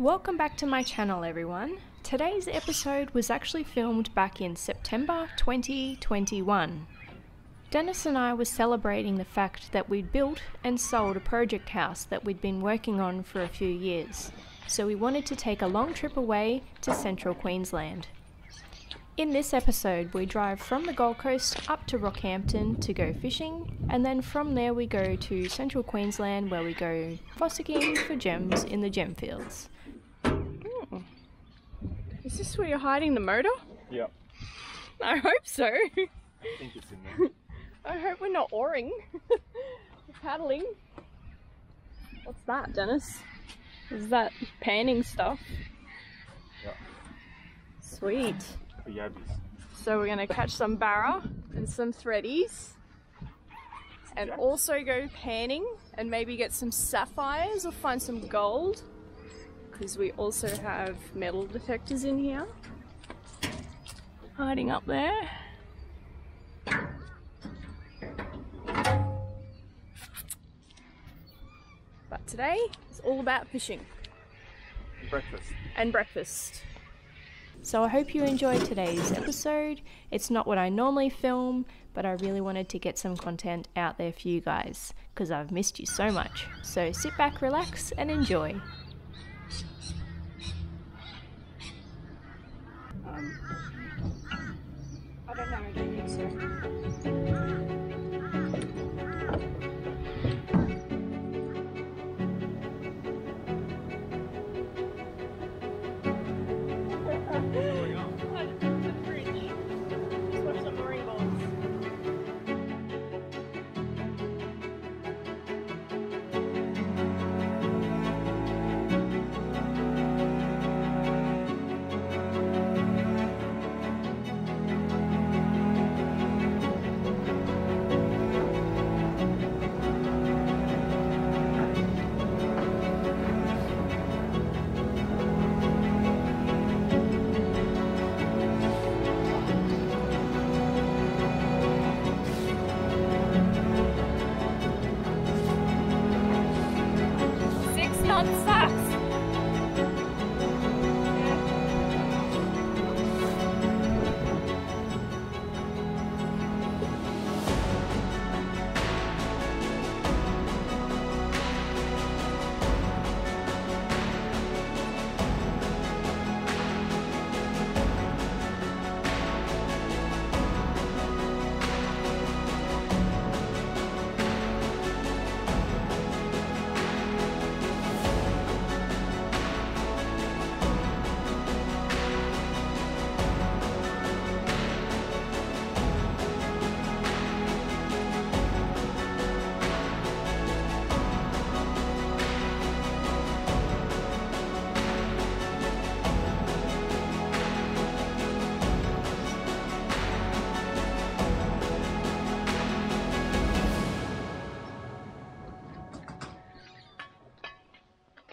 Welcome back to my channel, everyone. Today's episode was actually filmed back in September 2021. Dennis and I were celebrating the fact that we'd built and sold a project house that we'd been working on for a few years, so we wanted to take a long trip away to Central Queensland. In this episode, we drive from the Gold Coast up to Rockhampton to go fishing, and then from there we go to Central Queensland where we go fossicking for gems in the gem fields. Oh. Is this where you're hiding the motor? Yep. I hope so. I think it's in there. I hope we're not oaring. We're paddling. What's that, Dennis? Is that panning stuff? Yep. Sweet. So we're gonna catch some barra and some threadies and also go panning and maybe get some sapphires or find some gold, because we also have metal detectors in here hiding up there. But today it's all about fishing. Breakfast. And breakfast. So I hope you enjoyed today's episode. It's not what I normally film, but I really wanted to get some content out there for you guys, because I've missed you so much. So sit back, relax, and enjoy. I don't know, I don't think so.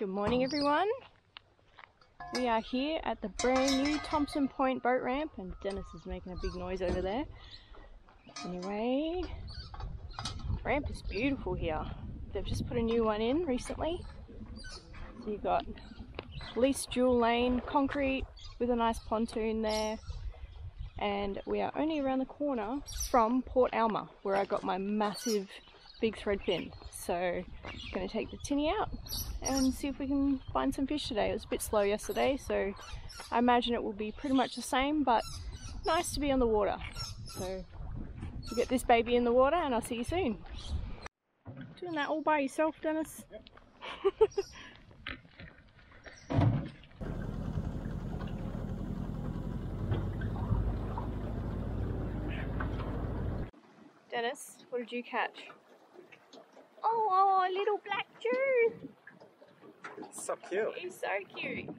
Good morning, everyone. We are here at the brand new Thompson Point boat ramp, and Dennis is making a big noise over there. Anyway, ramp is beautiful here. They've just put a new one in recently. So you've got at least dual lane concrete with a nice pontoon there. And we are only around the corner from Port Alma, where I got my massive big threadfin. So gonna take the tinny out and see if we can find some fish today. It was a bit slow yesterday, so I imagine it will be pretty much the same, but nice to be on the water. So we'll get this baby in the water and I'll see you soon. Doing that all by yourself, Dennis? Yep. Dennis, what did you catch? Oh, little black Jew. So cute. He's so cute.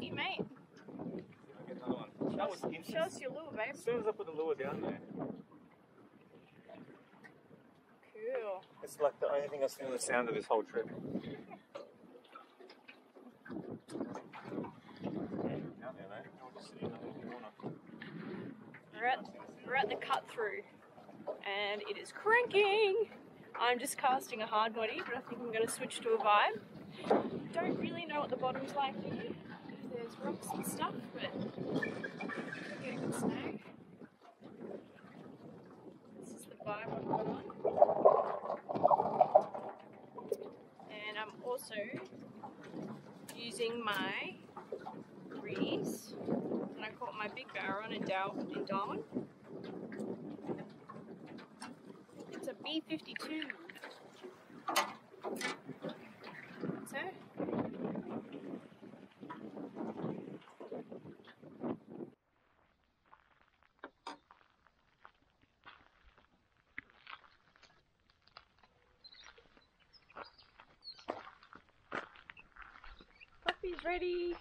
See, mate. Look at another one. That was interesting. Show us your lure, babe. As soon as I put the lure down there. Cool. It's like the only thing I've seen the sound of this whole trip. We're at the cut through. And it is cranking! I'm just casting a hard body, but I think I'm going to switch to a vibe. Don't really know what the bottom's like here, because there's rocks and stuff, but get a good snag. This is the vibe I'm on. And I'm also using my reeds, and I caught my big Barra on a dowel in Darwin. It's a B52. So, puppy's ready.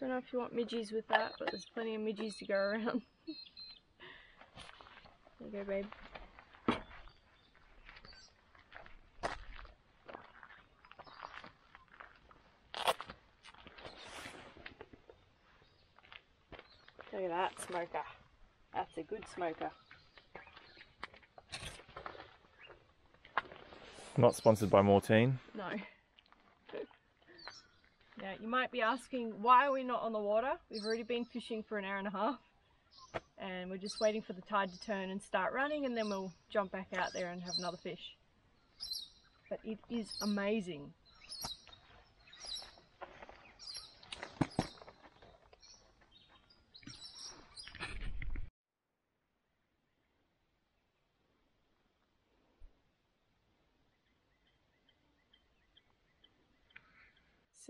Don't know if you want midgies with that, but there's plenty of midgies to go around. There you go, babe. Look at that smoker. That's a good smoker. Not sponsored by Mortine. No. Now, you might be asking, why are we not on the water? We've already been fishing for an hour and a half, and we're just waiting for the tide to turn and start running, and then we'll jump back out there and have another fish. But it is amazing.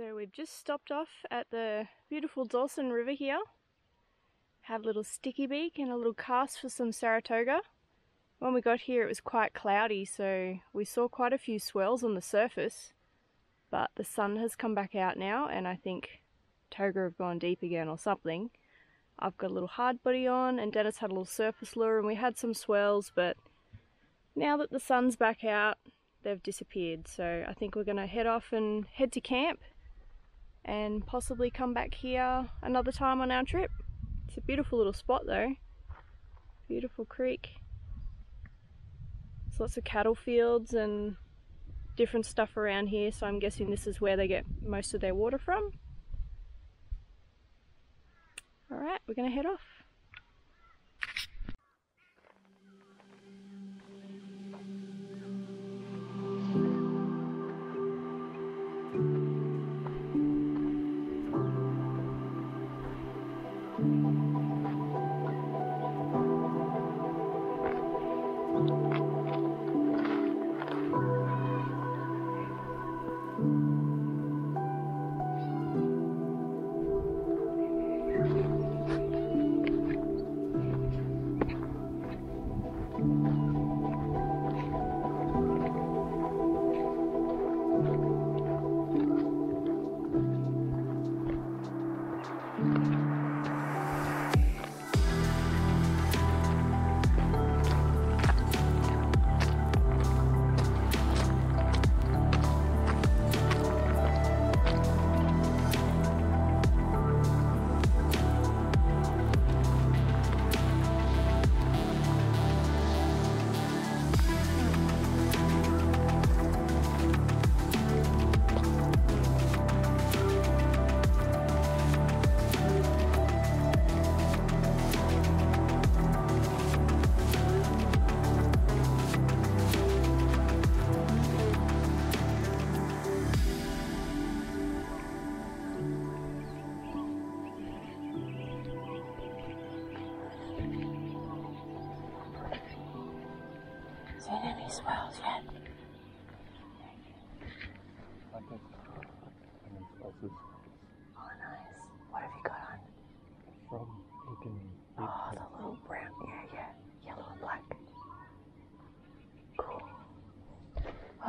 So we've just stopped off at the beautiful Dawson River here. Had a little sticky beak and a little cast for some Saratoga. When we got here it was quite cloudy, so we saw quite a few swells on the surface. But the sun has come back out now, and I think Toga have gone deep again or something. I've got a little hard body on, and Dennis had a little surface lure, and we had some swells, but now that the sun's back out, they've disappeared. So I think we're going to head off and head to camp, and possibly come back here another time on our trip. It's a beautiful little spot though. Beautiful creek. There's lots of cattle fields and different stuff around here, so I'm guessing this is where they get most of their water from. Alright, we're gonna head off.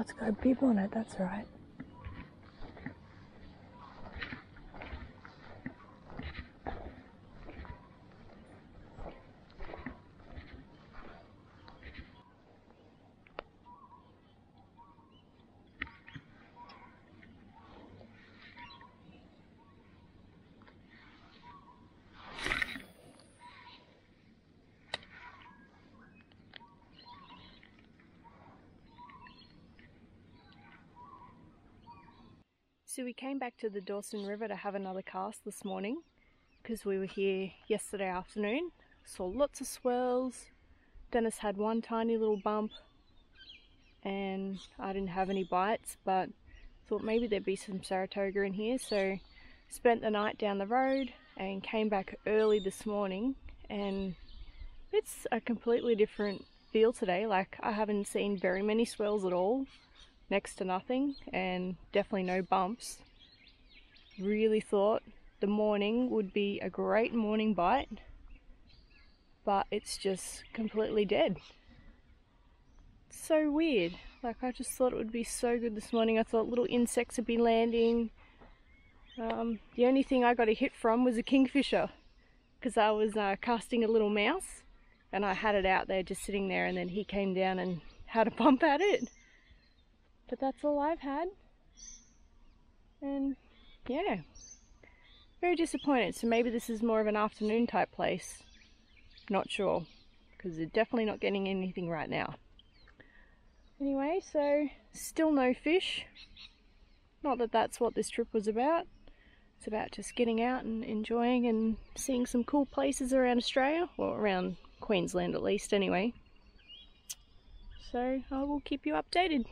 It's got a bib on it, that's right. So we came back to the Dawson River to have another cast this morning because we were here yesterday afternoon. Saw lots of swirls. Dennis had one tiny little bump and I didn't have any bites, but thought maybe there'd be some Saratoga in here, so spent the night down the road and came back early this morning, and it's a completely different feel today. Like, I haven't seen very many swells at all, next to nothing, and definitely no bumps. Really thought the morning would be a great morning bite, but it's just completely dead. It's so weird. Like, I just thought it would be so good this morning. I thought little insects would be landing. The only thing I got a hit from was a kingfisher, because I was casting a little mouse and I had it out there just sitting there, and then he came down and had a bump at it. But that's all I've had, and yeah, very disappointed. So maybe this is more of an afternoon type place, not sure, because they're definitely not getting anything right now. Anyway, so still no fish. Not that that's what this trip was about. It's about just getting out and enjoying and seeing some cool places around Australia, or around Queensland at least anyway. So I will keep you updated.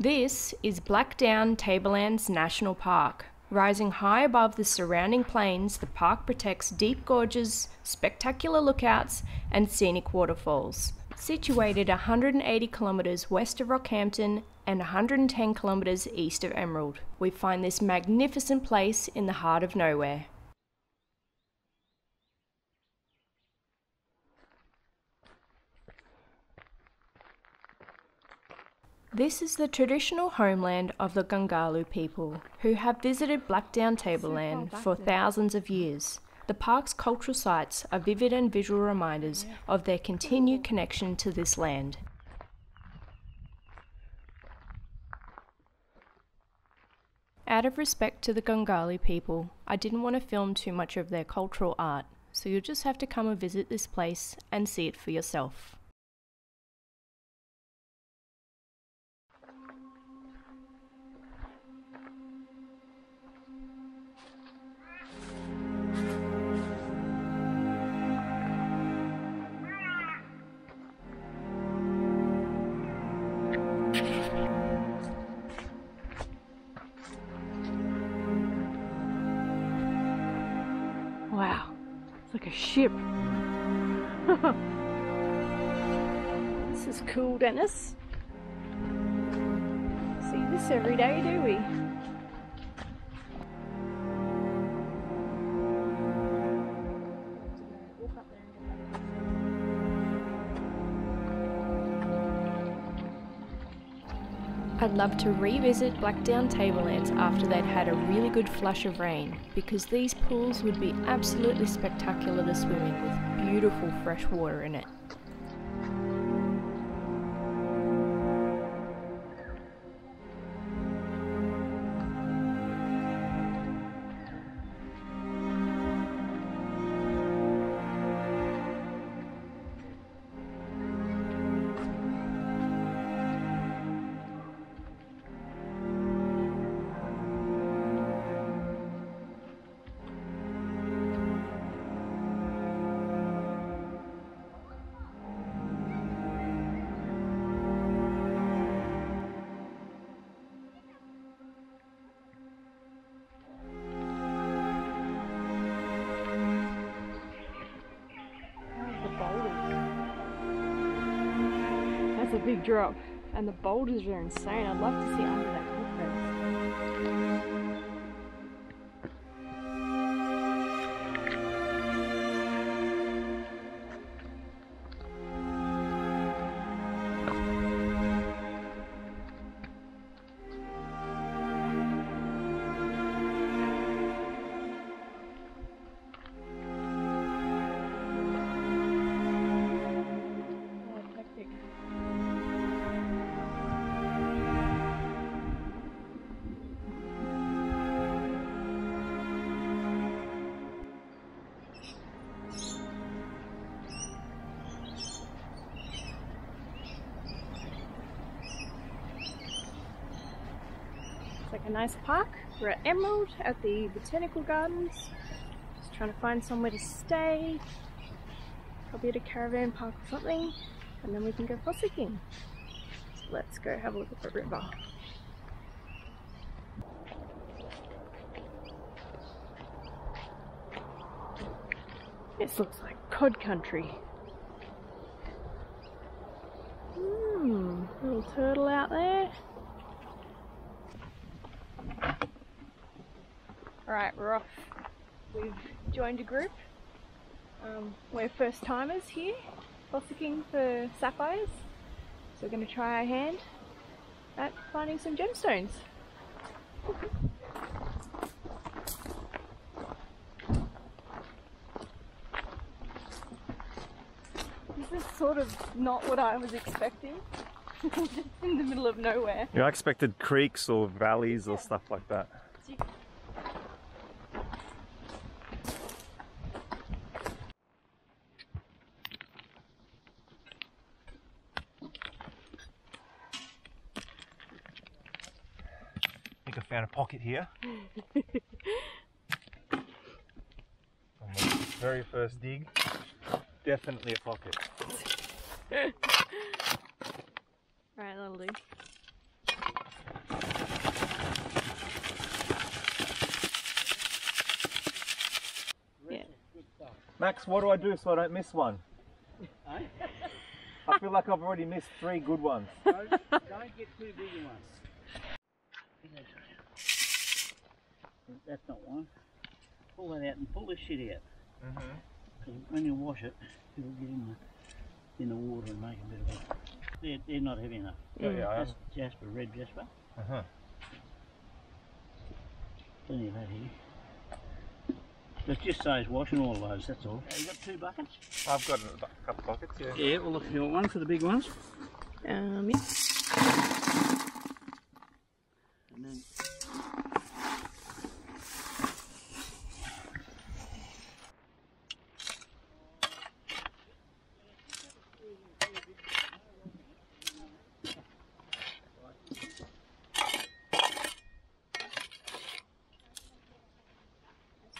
This is Blackdown Tablelands National Park. Rising high above the surrounding plains, the park protects deep gorges, spectacular lookouts, and scenic waterfalls. Situated 180 kilometres west of Rockhampton and 110 kilometres east of Emerald, we find this magnificent place in the heart of nowhere. This is the traditional homeland of the Gungalu people, who have visited Blackdown Tableland for thousands of years. The park's cultural sites are vivid and visual reminders of their continued connection to this land. Out of respect to the Gungalu people, I didn't want to film too much of their cultural art, so you'll just have to come and visit this place and see it for yourself. Like a ship. This is cool, Dennis. See this every day, do we? I'd love to revisit Blackdown Tablelands after they'd had a really good flush of rain, because these pools would be absolutely spectacular to swim in, with beautiful fresh water in it. big drop. And the boulders are insane. I'd love to see under that a nice park. We're at Emerald at the Botanical Gardens. Just trying to find somewhere to stay. Probably at a caravan park or something. And then we can go fossicking. So let's go have a look at the river. This looks like cod country. Little turtle out there. Alright, we're off. We've joined a group. We're first timers here, fossicking for sapphires. So we're going to try our hand at finding some gemstones. This is sort of not what I was expecting. Just in the middle of nowhere. Yeah, I expected creeks or valleys or stuff like that. Found a pocket here. On my very first dig, definitely a pocket. Right, that'll do. Yeah. Max, what do I do so I don't miss one? I feel like I've already missed three good ones. Don't get too big ones. That's not one. Pull that out and pull this shit out. Because when you wash it, it'll get in the water and make a bit of a... They're not heavy enough. Yeah, that's jasper, red jasper. Plenty of that here. But just says washing all those, that's all. Have you got two buckets? I've got a couple buckets, yeah. Yeah, well look, you want one for the big ones? Yeah. And then...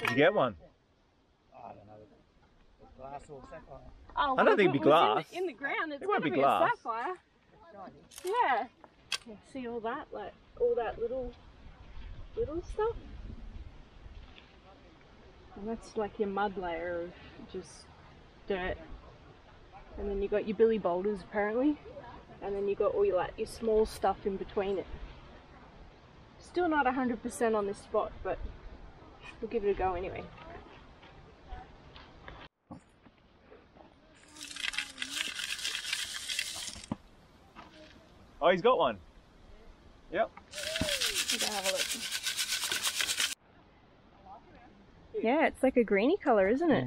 Did you get one? I don't know. Glass or sapphire? Oh, well, I don't think it'd be glass. In the ground, it's going to be glass. A sapphire. Yeah. You see all that, like all that little stuff. And that's like your mud layer of just dirt. And then you got your billy boulders apparently, and then you got all your like your small stuff in between it. Still not 100% on this spot, but. We'll give it a go anyway. Oh, he's got one. Yep. We gotta have a look. Yeah, it's like a greeny colour, isn't it?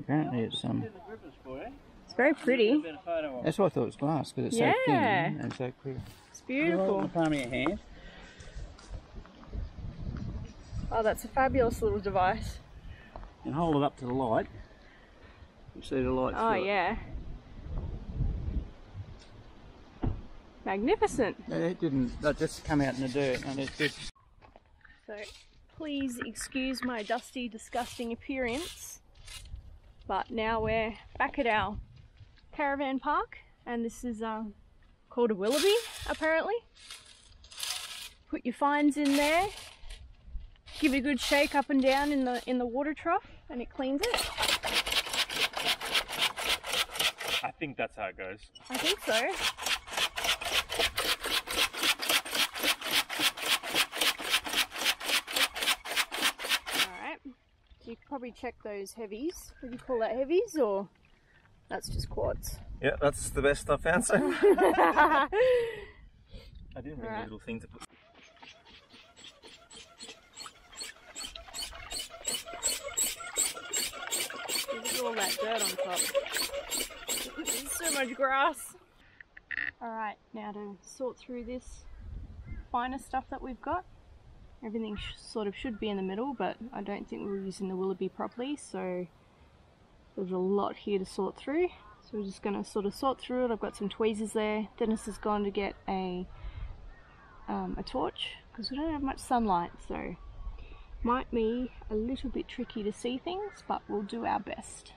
Apparently it's it's very pretty. That's why I thought it was glass, because it's so thin and so clear. It's beautiful. Oh, palm of your hand. Oh, that's a fabulous little device. And hold it up to the light. You see the light through it. Magnificent. No, it didn't. That just come out in the dirt and it did. So, please excuse my dusty, disgusting appearance. But now we're back at our caravan park. And this is called a Willoughby, apparently. Put your finds in there. Give it a good shake up and down in the water trough, and it cleans it. I think that's how it goes. I think so. probably check those heavies. Would you call that heavies or that's just quads? Yeah, that's the best I've found so far. I didn't bring a little thing to put. Look at all that dirt on top. There's so much grass. Alright, now to sort through this finer stuff that we've got. Everything sort of should be in the middle, but I don't think we're using the Willoughby properly, so there's a lot here to sort through. So we're just going to sort of sort through it. I've got some tweezers there. Dennis has gone to get a torch because we don't have much sunlight, so might be a little bit tricky to see things, but we'll do our best.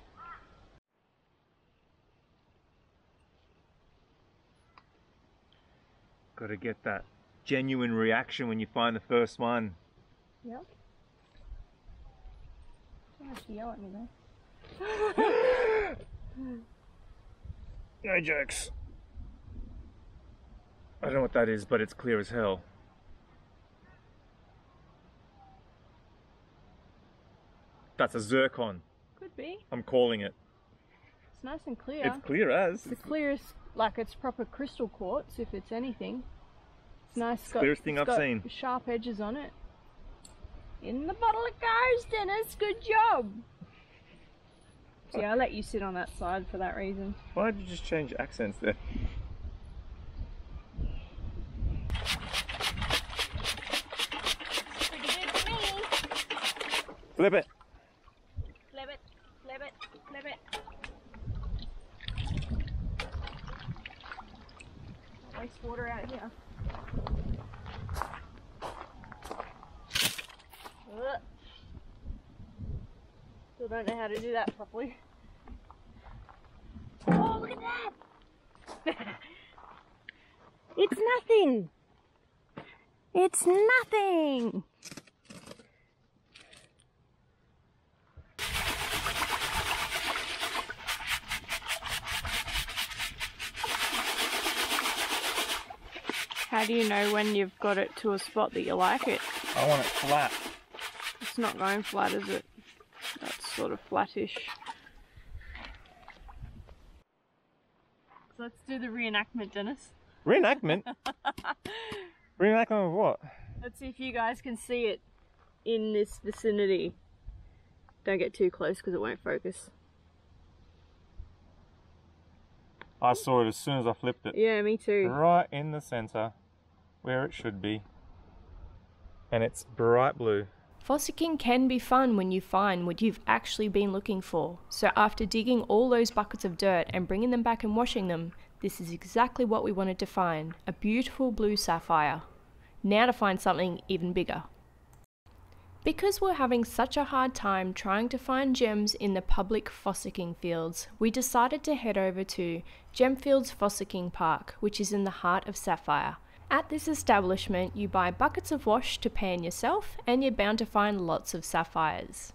Got to get that genuine reaction when you find the first one. Yep. Don't have to yell at me though. No jokes. I don't know what that is, but it's clear as hell. That's a zircon. Could be. I'm calling it. It's nice and clear. It's clear as. It's the clearest, like it's proper crystal quartz if it's anything. Nice, it's clearest thing I've seen. Sharp edges on it. In the bottle it goes, Dennis. Good job. See, I let you sit on that side for that reason. Why did you just change accents there? It's pretty good for me. Flip it. Flip it. Flip it. Flip it. Don't waste water out here. Still don't know how to do that properly. Oh, look at that! It's nothing! It's nothing! How do you know when you've got it to a spot that you like it? I want it flat. It's not going flat, is it? That's sort of flattish. So let's do the reenactment, Dennis. Reenactment? Reenactment of what? Let's see if you guys can see it in this vicinity. Don't get too close because it won't focus. I saw it as soon as I flipped it. Yeah, me too. Right in the centre, where it should be. And it's bright blue. Fossicking can be fun when you find what you've actually been looking for. So after digging all those buckets of dirt and bringing them back and washing them, this is exactly what we wanted to find, a beautiful blue sapphire. Now to find something even bigger. Because we're having such a hard time trying to find gems in the public fossicking fields, we decided to head over to Gemfields Fossicking Park, which is in the heart of Sapphire. At this establishment, you buy buckets of wash to pan yourself, and you're bound to find lots of sapphires.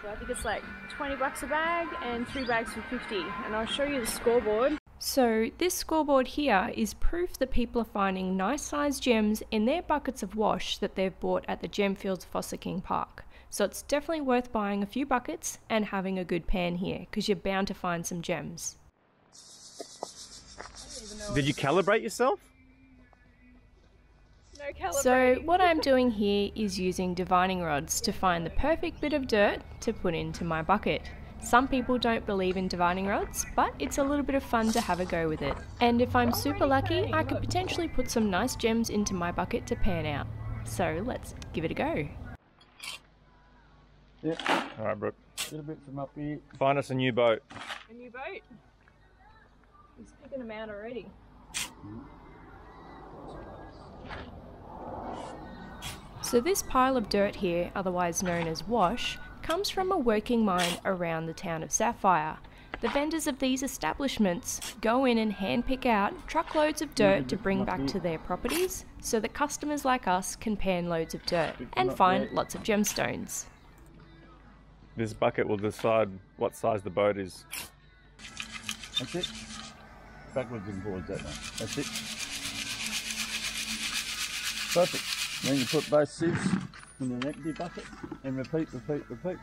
So I think it's like 20 bucks a bag and 3 bags for 50, and I'll show you the scoreboard. So this scoreboard here is proof that people are finding nice sized gems in their buckets of wash that they've bought at the Gemfields Fossicking Park. So it's definitely worth buying a few buckets and having a good pan here, because you're bound to find some gems. Did you calibrate yourself? So what I'm doing here is using divining rods to find the perfect bit of dirt to put into my bucket. Some people don't believe in divining rods, but it's a little bit of fun to have a go with it. And if I'm super lucky, I could potentially put some nice gems into my bucket to pan out. So let's give it a go. Yep. Alright, Brooke. A little bit from up here. Find us a new boat. A new boat? He's picking them out already. So this pile of dirt here, otherwise known as wash, comes from a working mine around the town of Sapphire. The vendors of these establishments go in and handpick out truckloads of dirt to bring back to their properties so that customers like us can pan loads of dirt and find lots of gemstones. This bucket will decide what size the boat is. That's it. Backwards and forwards that way. That's it. Perfect. Then you put both sieves in an empty bucket and repeat, repeat, repeat.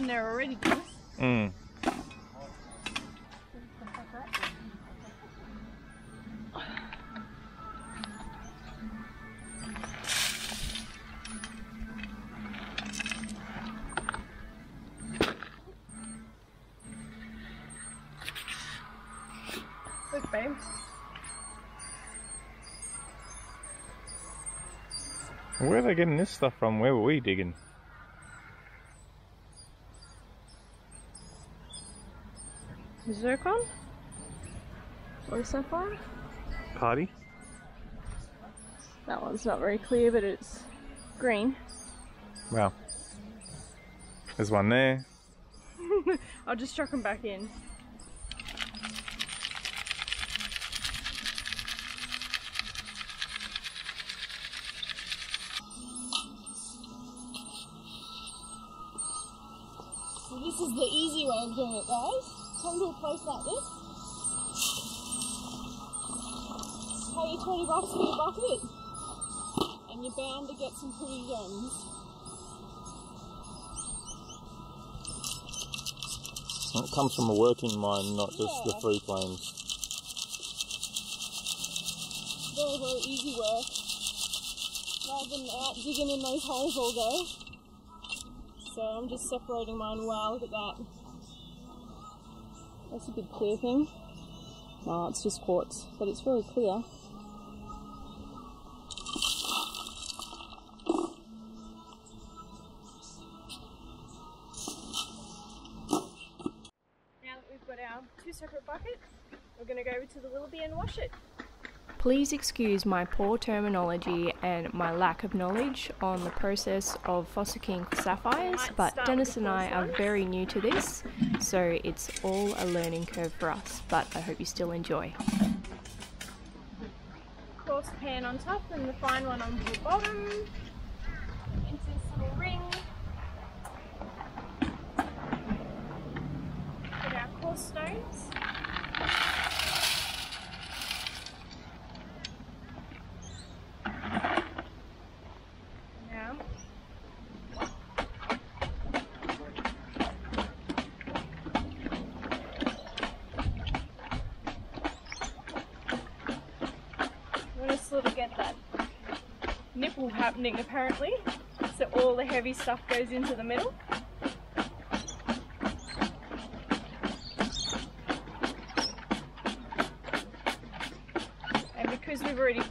in there already, Chris. Mm. Look, babes. Where are they getting this stuff from? Where were we digging? Zircon? Or sapphire? Party? That one's not very clear, but it's green. Wow. There's one there. I'll just chuck them back in. So this is the easy way of doing it, guys. Come to a place like this, pay your 20 bucks for your bucket, and you're bound to get some pretty gems. Well, it comes from a working mine, not just the free plains. Very, very easy work. Rather than out digging in those holes all day. So I'm just separating mine well, look at that. That's a big clear thing. No, it's just quartz, but it's very clear. Now that we've got our two separate buckets, we're going to go over to the Willoughby and wash it. Please excuse my poor terminology and my lack of knowledge on the process of fossicking sapphires, but Dennis and I are very new to this, so it's all a learning curve for us, but I hope you still enjoy. Coarse pan on top and the fine one on the bottom. Into this little ring. Put our coarse stones. Happening apparently, so all the heavy stuff goes into the middle. And because we've already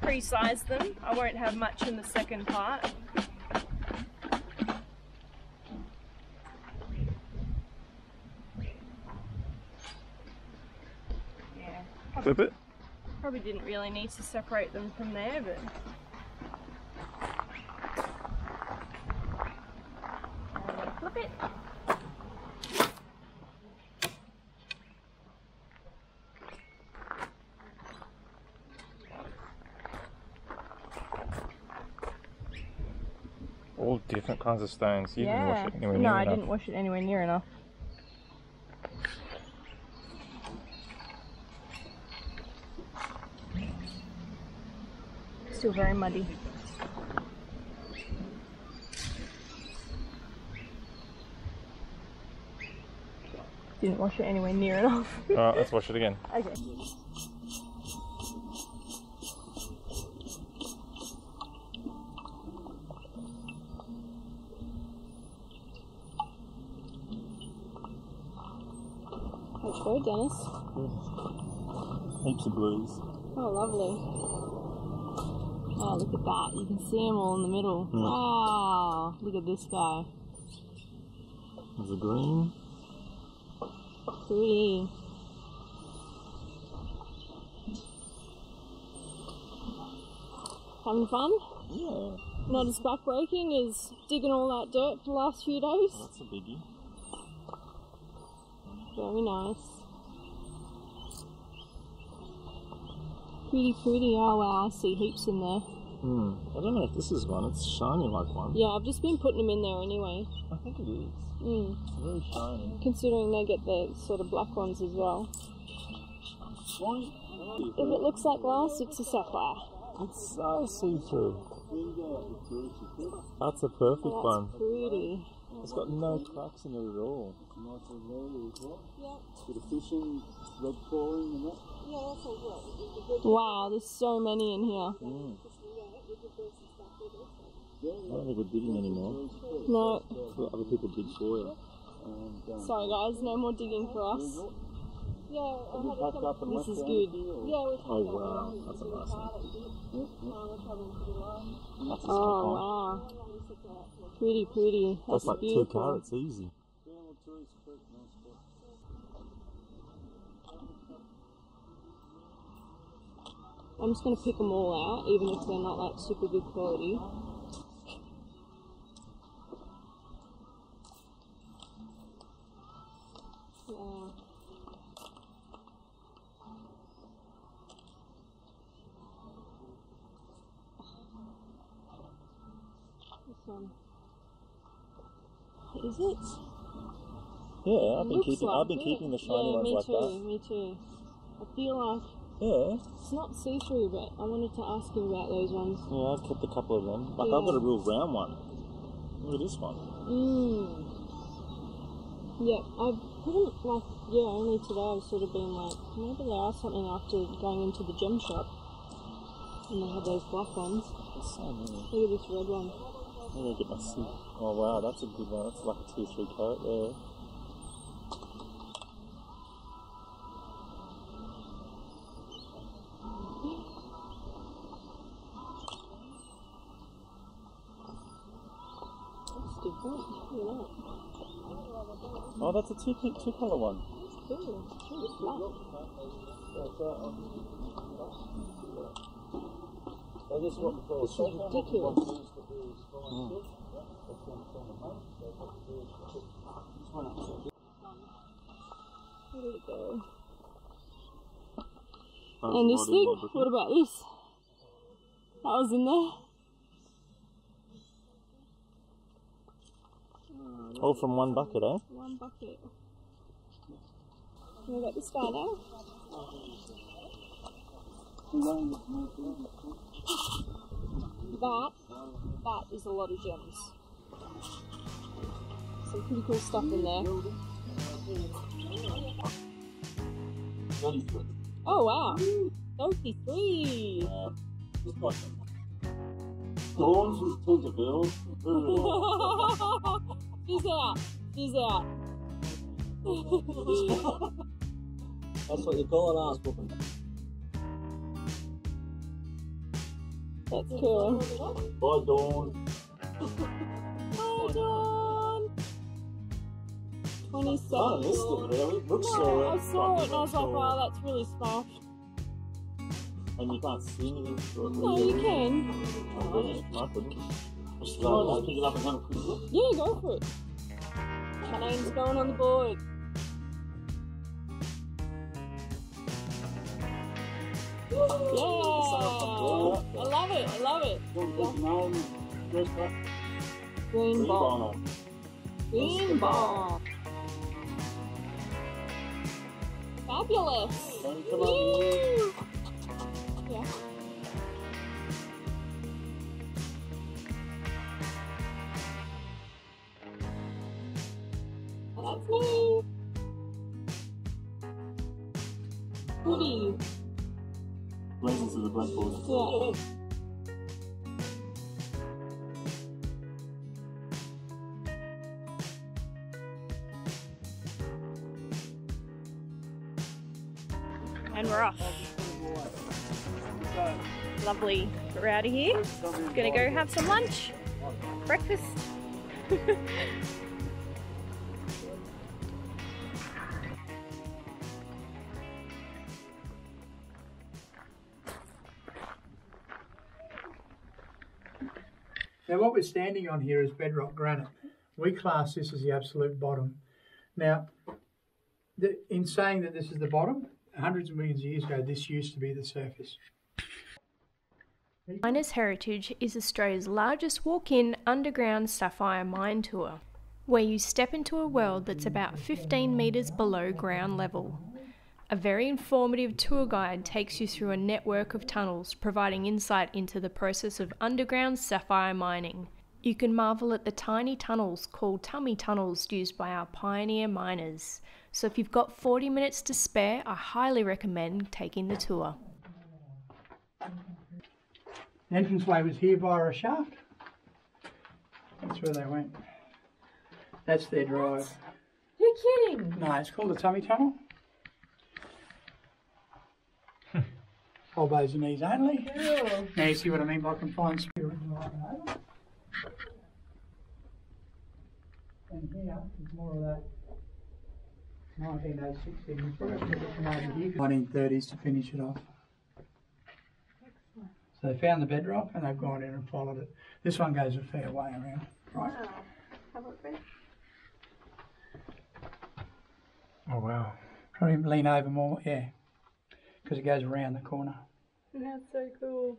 pre-sized them, I won't have much in the second part. Yeah. Flip it. Probably didn't really need to separate them from there, but flip it. All different kinds of stones. You didn't wash it anywhere near enough. No, I didn't wash it anywhere near enough. Still very muddy. Didn't wash it anywhere near enough. Alright, let's wash it again. Okay. That's good, Dennis. Good. Heaps of blues. Oh, lovely. Oh, look at that. You can see them all in the middle. Mm. Wow. Look at this guy. There's a green. Pretty. Having fun? Yeah. Not as backbreaking as digging all that dirt for the last few days. That's a biggie. Very nice. Pretty, pretty. Oh wow, I see heaps in there. Hmm. I don't know if this is one. It's shiny like one. Yeah, I've just been putting them in there anyway. I think it is. Mm. It's very shiny. Considering they get the sort of black ones as well. If it looks like glass, it's a sapphire. It's so see-through. That's a perfect one. That's pretty. It's got no cracks in it at all. Nice and rare as well. Yeah. Bit of fishing, red coring and that. Yeah, that's all right. Wow, there's so many in here. Yeah. I don't think we're digging anymore. No. Other people dig for you. Sorry guys, no more digging for us. Yeah, this is good. Yeah, oh wow, that's a nice one. Oh wow. Pretty, pretty. That's like beautiful. 2 carats, easy. I'm just going to pick them all out, even if they're not like super good quality. Yeah. Is it? Yeah, I've been keeping the shiny ones like that. Me too. I feel like it's not see-through, but I wanted to ask you about those ones. Yeah, I've kept a couple of them. Like I've got a real round one. Look at this one. Yeah, I couldn't like only today I've sort of been like maybe there are something after going into the gem shop and they have those black ones. That's so many. Look at this red one. I'm gonna get my soup. Oh wow, that's a good one. That's like a 2 or 3 carat there. That's different. Look at that. Oh, that's a 2 colour one. Ooh, it's ridiculous. There you go. And this thing, what about this? That was in there. All from one bucket, eh? One bucket. Can we get this guy now? That is a lot of gems. Some pretty cool stuff in there. Oh wow, 33! She's out. That's what you call an ass whooping. That's cool. Bye, Dawn. Bye, Dawn. 27. I missed it, really. I saw it and I was like, wow, that's really smashed. And you can't see anything. No, you can. I couldn't. Should I just pick it up and have a quick look? Yeah, go for it. My name's going on the board. Yeah! I love it, I love it. Green ball. Green ball. Fabulous! Woo! Yeah. That's me! Pretty! Blessings of the blackboard. Yeah. And we're off. Lovely. We're out of here. Gonna go have some lunch. Breakfast. Now what we're standing on here is bedrock granite. We class this as the absolute bottom. Now, in saying that this is the bottom, hundreds of millions of years ago, this used to be the surface. Miners Heritage is Australia's largest walk-in underground sapphire mine tour, where you step into a world that's about 15 metres below ground level. A very informative tour guide takes you through a network of tunnels, providing insight into the process of underground sapphire mining. You can marvel at the tiny tunnels called tummy tunnels used by our pioneer miners. So if you've got 40 minutes to spare, I highly recommend taking the tour. The entranceway was here via a shaft. That's where they went. That's their drive. What? You're kidding! No, it's called the tummy tunnel. Elbows and knees only. Ew. Now you see what I mean by confined spirit. And here is more of that 1906 1930s to finish it off. Excellent. So they found the bedrock and they've gone in and followed it. This one goes a fair way around. Right? Have a look, Brett. Oh wow. Probably lean over more, yeah. Because it goes around the corner. That's so cool.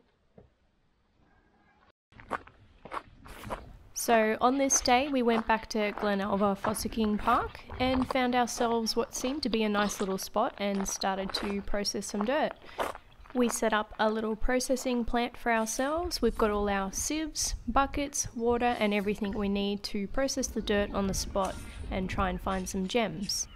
So on this day we went back to Glenelva Fossicking Park and found ourselves what seemed to be a nice little spot and started to process some dirt. We set up a little processing plant for ourselves. We've got all our sieves, buckets, water and everything we need to process the dirt on the spot and try and find some gems.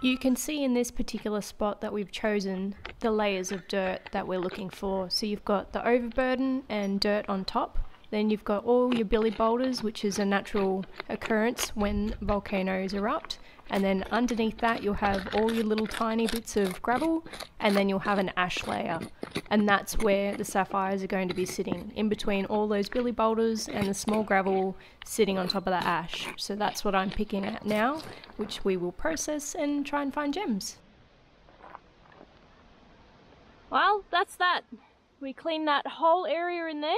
You can see in this particular spot that we've chosen the layers of dirt that we're looking for. So you've got the overburden and dirt on top. Then you've got all your billy boulders, which is a natural occurrence when volcanoes erupt. And then underneath that, you'll have all your little tiny bits of gravel, and then you'll have an ash layer. And that's where the sapphires are going to be sitting, in between all those billy boulders and the small gravel sitting on top of the ash. So that's what I'm picking at now, which we will process and try and find gems. Well, that's that. We cleaned that whole area in there.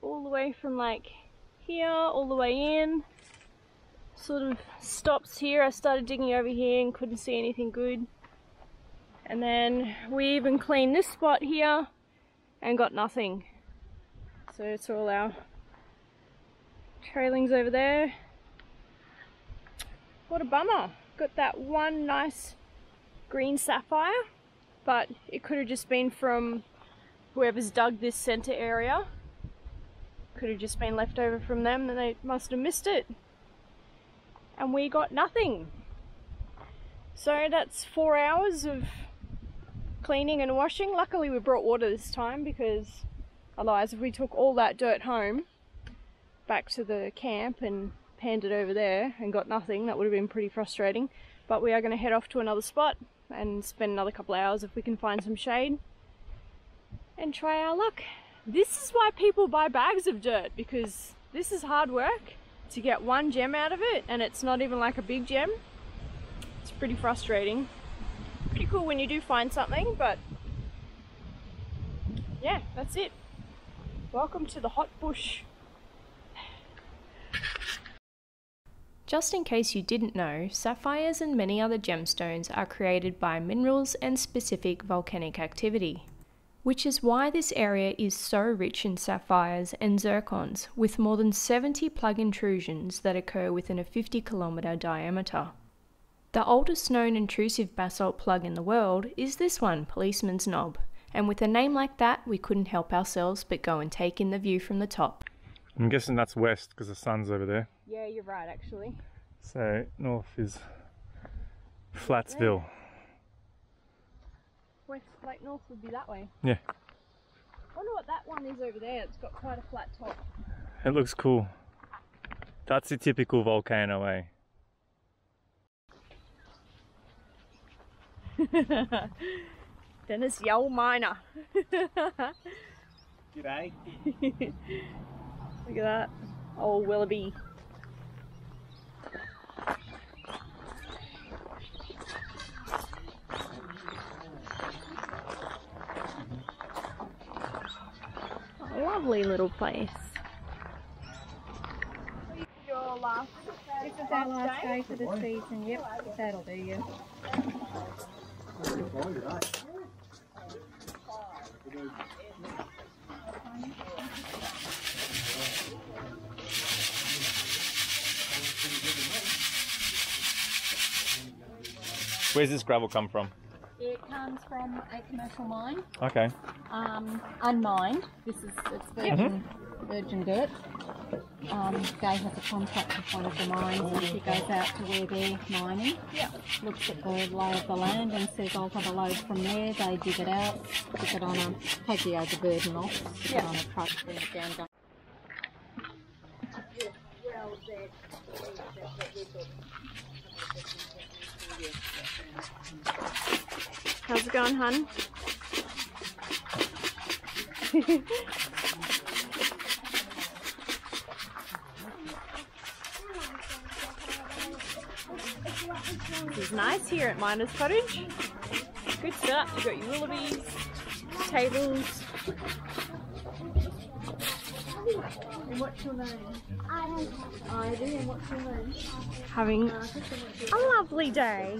All the way from like here, all the way in, sort of stops here. I started digging over here and couldn't see anything good. And then we even cleaned this spot here and got nothing. So it's all our trailings over there. What a bummer. Got that one nice green sapphire, but it could have just been from whoever's dug this center area. Could have just been left over from them, and they must have missed it. And we got nothing. So that's 4 hours of cleaning and washing. Luckily we brought water this time, because otherwise if we took all that dirt home back to the camp and panned it over there and got nothing, that would have been pretty frustrating. But we are going to head off to another spot and spend another couple of hours if we can find some shade and try our luck. This is why people buy bags of dirt, because this is hard work to get one gem out of it, and it's not even like a big gem. It's pretty frustrating. Pretty cool when you do find something, but yeah, that's it. Welcome to the hot bush. Just in case you didn't know, sapphires and many other gemstones are created by minerals and specific volcanic activity, which is why this area is so rich in sapphires and zircons, with more than 70 plug intrusions that occur within a 50-kilometre diameter. The oldest known intrusive basalt plug in the world is this one, Policeman's Knob, and with a name like that we couldn't help ourselves but go and take in the view from the top. I'm guessing that's west because the sun's over there. Yeah, you're right actually. So north is Flatsville. Yeah. West, like north would be that way. Yeah. I wonder what that one is over there. It's got quite a flat top. It looks cool. That's a typical volcano, eh? Dennis, yo miner. G'day. Look at that. Old Willoughby. Lovely little place. This is our last day for the season, yep, that'll do you. Where's this gravel come from? It comes from a commercial mine. Okay. Unmined. This is it's virgin dirt. Gay has a contract with one of the mines and she goes out to where they're mining, looks at the lay of the land and says, I'll have a load from there. They dig it out, stick it on a, take the overburden off, stick it on a truck, bring it down. How's it going, hun? This is nice here at Miner's Cottage. Good stuff. You've got your willoughbys, tables. And what's your name? Ivy. And what's your name? Having a lovely day.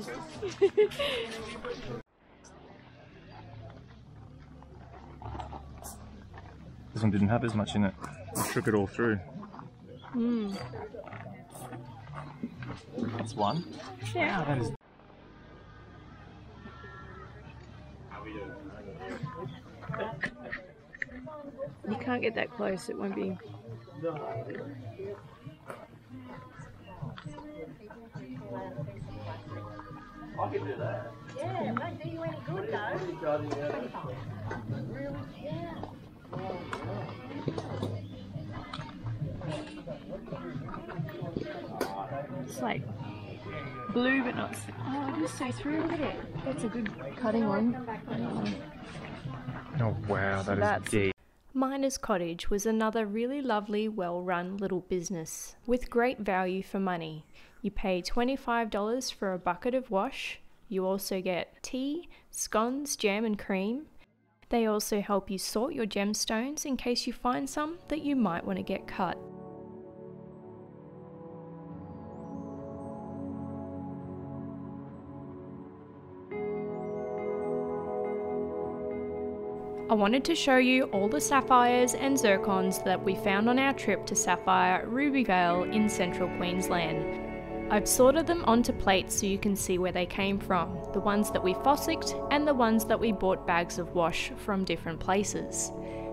This one didn't have as much in it. I shook it all through. Mm. That's one. Yeah. Wow, that is. You can't get that close, it won't be. I can do that. Yeah, it won't do you any good though. Really? Yeah. It's like blue but not. Oh, it is so through, isn't it? That's a good cutting one. Oh wow, that's deep. Miner's Cottage was another really lovely, well-run little business with great value for money. You pay $25 for a bucket of wash. You also get tea, scones, jam and cream. They also help you sort your gemstones in case you find some that you might want to get cut. I wanted to show you all the sapphires and zircons that we found on our trip to Sapphire, Rubyvale in Central Queensland. I've sorted them onto plates so you can see where they came from, the ones that we fossicked and the ones that we bought bags of wash from different places.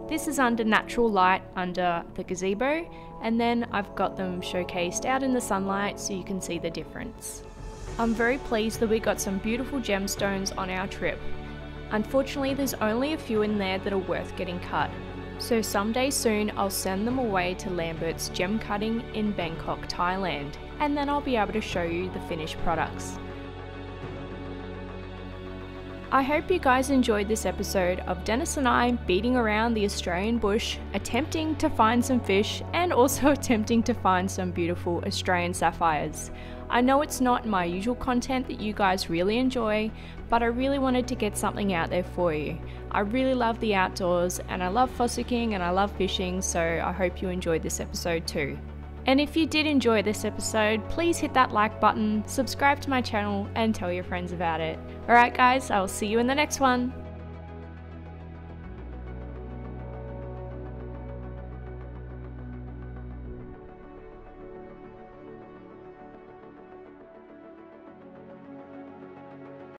This is under natural light under the gazebo, and then I've got them showcased out in the sunlight so you can see the difference. I'm very pleased that we got some beautiful gemstones on our trip. Unfortunately, there's only a few in there that are worth getting cut, so someday soon I'll send them away to Lambert's Gem Cutting in Bangkok, Thailand, and then I'll be able to show you the finished products. I hope you guys enjoyed this episode of Dennis and I beating around the Australian bush, attempting to find some fish and also attempting to find some beautiful Australian sapphires. I know it's not my usual content that you guys really enjoy, but I really wanted to get something out there for you. I really love the outdoors and I love fossicking and I love fishing, so I hope you enjoyed this episode too. And if you did enjoy this episode, please hit that like button, subscribe to my channel and tell your friends about it. Alright guys, I'll see you in the next one.